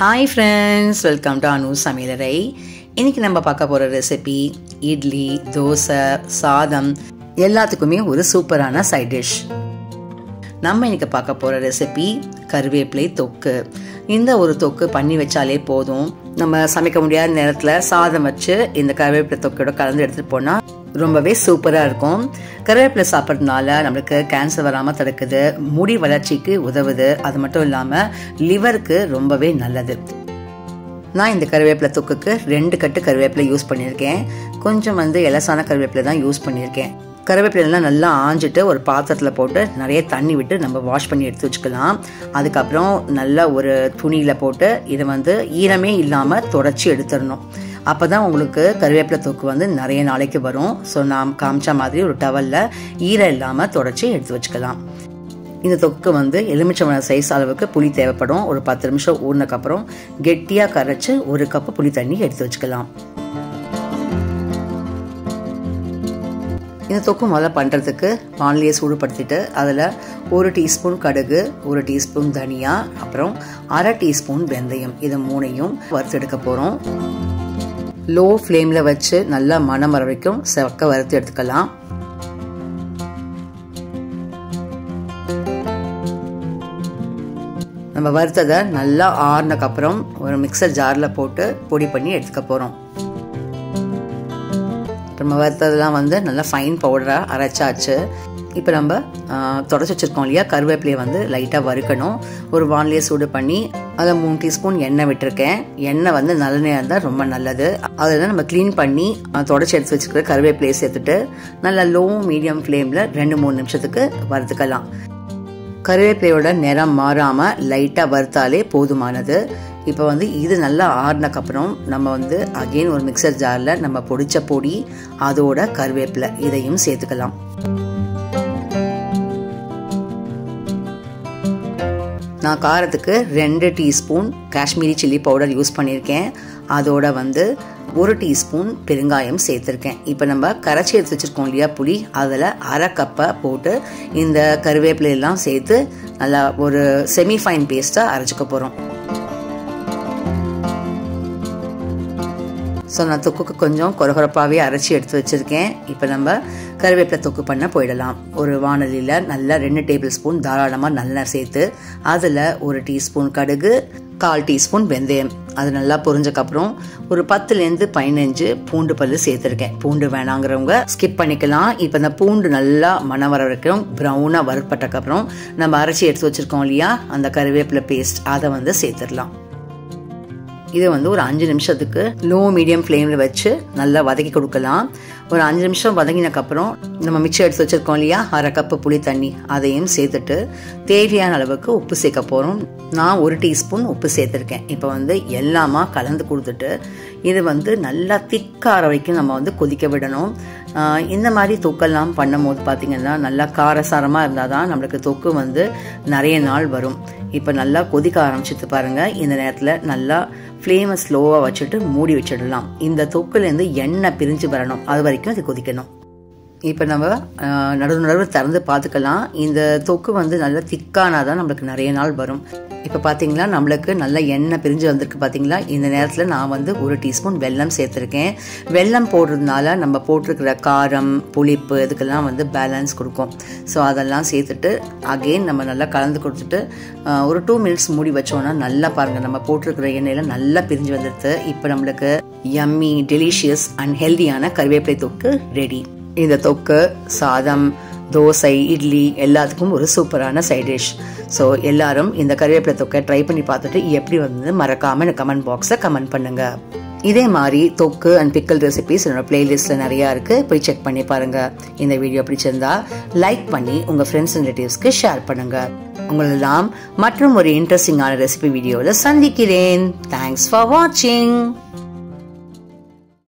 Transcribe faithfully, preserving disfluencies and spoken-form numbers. Hi friends, welcome to Anu's Samaiyal Arai. Today we will see a recipe Idli, Dosa, Sadam. All a super side dish. We will see a recipe Karuveppillai Thokku. இந்த ஒரு தொக்கு பண்ணி வெச்சாலே போதும். நம்ம சமைக்க முடியாத நேரத்துல சாதம் வச்சு இந்த கருவேப்பிலை தொக்கோட கலந்து எடுத்து போனா ரொம்பவே சூப்பரா இருக்கும். கருவேப்பிலை சாப்பிடுறதுனால நமக்கு கேன்சர் வராம தடுக்குது, முடி வளர்ச்சிக்கு உதவுது, அது மட்டும் இல்லாம லிவருக்கு ரொம்பவே நல்லது. நான் இந்த கருவேப்பிலை தொக்குக்கு ரெண்டு கட்டு கருவேப்பிலை யூஸ் பண்ணிருக்கேன். கொஞ்சம் வந்து இலசான கருவேப்பிலை தான் யூஸ் பண்ணிருக்கேன். கருவேப்பிலை நல்லா ஆஞ்சிட்டு ஒரு பாத்திரத்துல போட்டு நிறைய தண்ணி விட்டு நம்ம வாஷ் பண்ணி எடுத்து வச்சுக்கலாம். அதுக்கு அப்புறம் நல்ல ஒரு துணியில போட்டு இது வந்து ஈரமே இல்லாம தொடச்சி எடுத்துறணும். அப்பதான் உங்களுக்கு கருவேப்பிலை தொக்கு வந்து நிறைய நாளைக்கு வரும். சோ நாம் காமிச்ச மாதிரி ஒரு டவல்ல ஈரம் இல்லாம தொடச்சி எடுத்து வச்சுக்கலாம். இந்த தொக்கு வந்து எலுமிச்சம்பழம் சைஸ் அளவுக்கு புளி தேவைப்படும். ஒரு பத்து நிமிஷம் ஊறினதுக்கு அப்புறம் கெட்டியா கரைச்சு ஒரு கப் புளி தண்ணி எடுத்து வச்சுக்கலாம். இந்த தொக்கு முதல்ல பண்ணுறதுக்கு வானலியை சூடுபடுத்திட்டு அதில் ஒரு டீஸ்பூன் கடுகு, ஒரு டீஸ்பூன் தனியா, அப்புறம் அரை டீஸ்பூன் வெந்தயம், இது மூணையும் வறுத்து எடுக்க போகிறோம். லோ ஃப்ளேமில் வச்சு நல்லா மணம் வர வரைக்கும் செவக்க வறுத்து எடுத்துக்கலாம். நம்ம வறுத்ததை நல்லா ஆறுனதுக்கப்புறம் ஒரு மிக்சர் ஜாரில் போட்டு பொடி பண்ணி எடுத்துக்க போகிறோம். நம்ம வறுத்ததெல்லாம் வந்து நல்லா ஃபைன் பவுடராக அரைச்சாச்சு. இப்போ நம்ம தொடச்சி வச்சுருக்கோம் இல்லையா, கருவேப்பிலையை வந்து லைட்டாக வறுக்கணும். ஒரு வானலியை சூடு பண்ணி அதில் மூணு டீஸ்பூன் எண்ணெய் விட்டுருக்கேன். எண்ணெய் வந்து நல்லெண்ணெயாக இருந்தால் ரொம்ப நல்லது. அதில் நம்ம க்ளீன் பண்ணி தொடச்சி எடுத்து வச்சுக்கிற கருவேப்பிலையை சேர்த்துட்டு நல்லா லோ மீடியம் ஃப்ளேமில் ரெண்டு மூணு நிமிஷத்துக்கு வறுத்துக்கலாம். கருவேப்பிலையோட நிறம் மாறாமல் லைட்டாக வறுத்தாலே போதுமானது. இப்போ வந்து இது நல்லா ஆறுனதுக்கப்புறம் நம்ம வந்து அகெயின் ஒரு மிக்சர் ஜாரில் நம்ம பொடிச்ச பொடி அதோட கருவேப்பிலை இதையும் சேர்த்துக்கலாம். நான் காரத்துக்கு ரெண்டு teaspoon Kashmiri chilli powder use பண்ணியிருக்கேன். அதோட வந்து ஒரு டீஸ்பூன் பெருங்காயம் சேர்த்துருக்கேன். இப்போ நம்ம கரைச்சி எடுத்து வச்சுருக்கோம் இல்லையா புளி, அதில் அரை கப்பை போட்டு இந்த கருவேப்பிலையெல்லாம் சேர்த்து நல்லா ஒரு செமி ஃபைன் பேஸ்ட்டாக அரைச்சிக்க போகிறோம். ஸோ நான் தொக்குக்கு கொஞ்சம் கொரகொரப்பாகவே அரைச்சி எடுத்து வச்சுருக்கேன். இப்போ நம்ம கருவேப்பிலை தொக்கு பண்ண போயிடலாம். ஒரு வானலியில் நல்லா ரெண்டு டேபிள் ஸ்பூன் தாராளமாக நல்லா சேர்த்து அதில் ஒரு டீஸ்பூன் கடுகு, கால் டீஸ்பூன் வெந்தயம், அது நல்லா பொரிஞ்சக்கப்புறம் ஒரு பத்துலேருந்து பதினஞ்சு பூண்டு பல்லு சேர்த்துருக்கேன். பூண்டு வேணாங்கிறவங்க ஸ்கிப் பண்ணிக்கலாம். இப்போ இந்த பூண்டு நல்லா மணம் வர வரைக்கும் ப்ரௌனாக வறுப்பட்டக்கப்புறம் நம்ம அரைச்சி எடுத்து வச்சுருக்கோம் இல்லையா அந்த கருவேப்பிலை பேஸ்ட், அதை வந்து சேர்த்துடலாம். இது வந்து ஒரு அஞ்சு நிமிஷத்துக்கு லோ மீடியம் ஃப்ளேமில் வச்சு நல்லா வதக்கி கொடுக்கலாம். ஒரு அஞ்சு நிமிஷம் வதங்கினதுக்கப்புறம் நம்ம மிச்சம் எடுத்து வச்சுருக்கோம் இல்லையா அரை கப்பு புளி தண்ணி, அதையும் சேர்த்துட்டு தேவையான அளவுக்கு உப்பு சேர்க்க போகிறோம். நான் ஒரு டீஸ்பூன் உப்பு சேர்த்துருக்கேன். இப்போ வந்து எல்லாமே கலந்து கொடுத்துட்டு இது வந்து நல்லா திக்கார வரைக்கும் நம்ம வந்து கொதிக்க விடணும். இந்த மாதிரி தொக்கெல்லாம் பண்ணும் போது பார்த்திங்கன்னா நல்லா காரசாரமாக இருந்தால் தான் நம்மளுக்கு தொக்கு வந்து நிறைய நாள் வரும். இப்போ நல்லா கொதிக்க ஆரம்பிச்சுட்டு பாருங்கள். இந்த நேரத்தில் நல்லா ஃப்ளேமை ஸ்லோவாக வச்சுட்டு மூடி வச்சிடலாம். இந்த தொக்குலேருந்து எண்ணெய் பிரிஞ்சு வரணும், அது வரைக்கும் அது கொதிக்கணும். இப்போ நம்ம நடுவு நடுவு திறந்து பார்த்துக்கலாம். இந்த தொக்கு வந்து நல்லா திக்கானா தான் நம்மளுக்கு நிறைய நாள் வரும். இப்போ பார்த்தீங்களா நம்மளுக்கு நல்லா எண்ணெய் பிரிஞ்சு வந்திருக்கு பார்த்தீங்களா. இந்த நேரத்தில் நான் வந்து ஒரு டீஸ்பூன் வெல்லம் சேர்த்துருக்கேன். வெல்லம் போடுறதுனால நம்ம போட்டிருக்கிற காரம் புளிப்பு இதுக்கெல்லாம் வந்து பேலன்ஸ் கொடுக்கும். ஸோ அதெல்லாம் சேர்த்துட்டு அகெயின் நம்ம நல்லா கலந்து கொடுத்துட்டு ஒரு டூ மினிட்ஸ் மூடி வச்சோன்னா நல்லா பாருங்கள் நம்ம போட்டிருக்கிற எண்ணெயில் நல்லா பிரிஞ்சு வந்துடுது. இப்போ நம்மளுக்கு யம்மி, டெலிஷியஸ் அண்ட் ஹெல்தியான கருவேப்பிலை தொக்கு ரெடி. இந்த தொக்கு சாதம், தோசை, இட்லி எல்லாத்துக்கும் ஒரு சூப்பரான சைட் டிஷ். ஸோ எல்லாரும் இந்த கருவேப்பிலை தொக்கை ட்ரை பண்ணி பார்த்துட்டு எப்படி வந்து மறக்காமல் எனக்கு கமெண்ட் பாக்ஸை கமெண்ட் பண்ணுங்கள். இதே மாதிரி தொக்கு அண்ட் பிக்கல் ரெசிபிஸ் என்னோடய பிளேலிஸ்ட்டில் நிறையா இருக்குது, போய் செக் பண்ணி பாருங்கள். இந்த வீடியோ பிடிச்சிருந்தா லைக் பண்ணி உங்கள் ஃப்ரெண்ட்ஸ் அண்ட் ரிலேட்டிவ்ஸ்க்கு ஷேர் பண்ணுங்கள். உங்களெல்லாம் மற்றும் ஒரு இன்ட்ரெஸ்டிங்கான ரெசிபி வீடியோவில் சந்திக்கிறேன். தேங்க்ஸ் ஃபார் வாட்சிங்.